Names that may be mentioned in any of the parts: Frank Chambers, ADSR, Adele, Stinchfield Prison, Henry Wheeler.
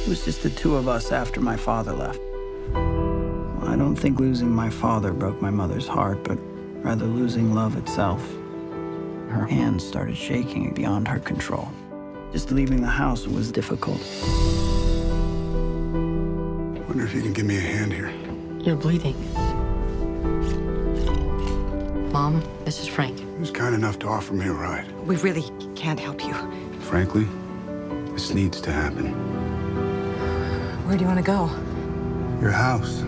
It was just the two of us after my father left. I don't think losing my father broke my mother's heart, but rather losing love itself. Her hands started shaking beyond her control. Just leaving the house was difficult. I wonder if you can give me a hand here. You're bleeding. Mom, this is Frank. He was kind enough to offer me a ride. We really can't help you. Frankly, this needs to happen. Where do you want to go? Your house.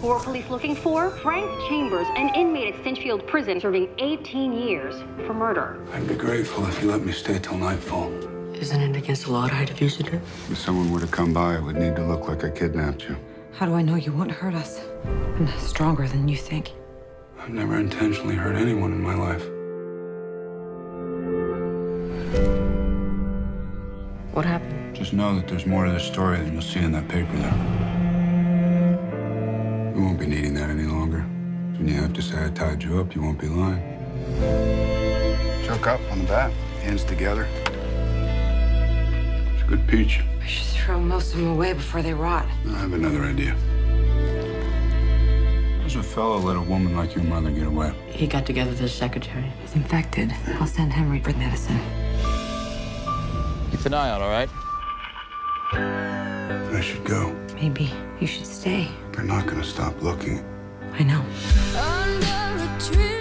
Who are police looking for? Frank Chambers, an inmate at Stinchfield Prison, serving 18 years for murder. I'd be grateful if you let me stay till nightfall. Isn't it against the law to hide a visitor? If someone were to come by, it would need to look like I kidnapped you. How do I know you won't hurt us? I'm stronger than you think. I've never intentionally hurt anyone in my life. What happened? Just know that there's more to this story than you'll see in that paper there. We won't be needing that any longer. When you have to say I tied you up, you won't be lying. Choke up on the back, hands together. It's a good peach. I should throw most of them away before they rot. I have another idea. How's a fellow let a woman like your mother get away? He got together with his secretary. He's infected. I'll send Henry for medicine. Keep an eye out, all right? I should go. Maybe you should stay. They're not going to stop looking. I know.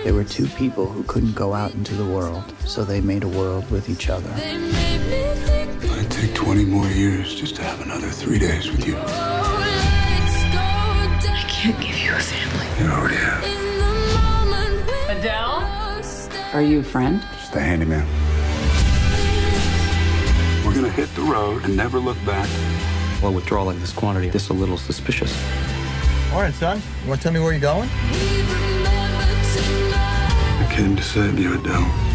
There were two people who couldn't go out into the world, so they made a world with each other. I'd take 20 more years just to have another 3 days with you. I can't give you a family. You already have. Adele? Are you a friend? Just a handyman. We're gonna hit the road and never look back. While withdrawal like this quantity, this a little suspicious. All right, son. You wanna tell me where you're going? I came to save you, Adele.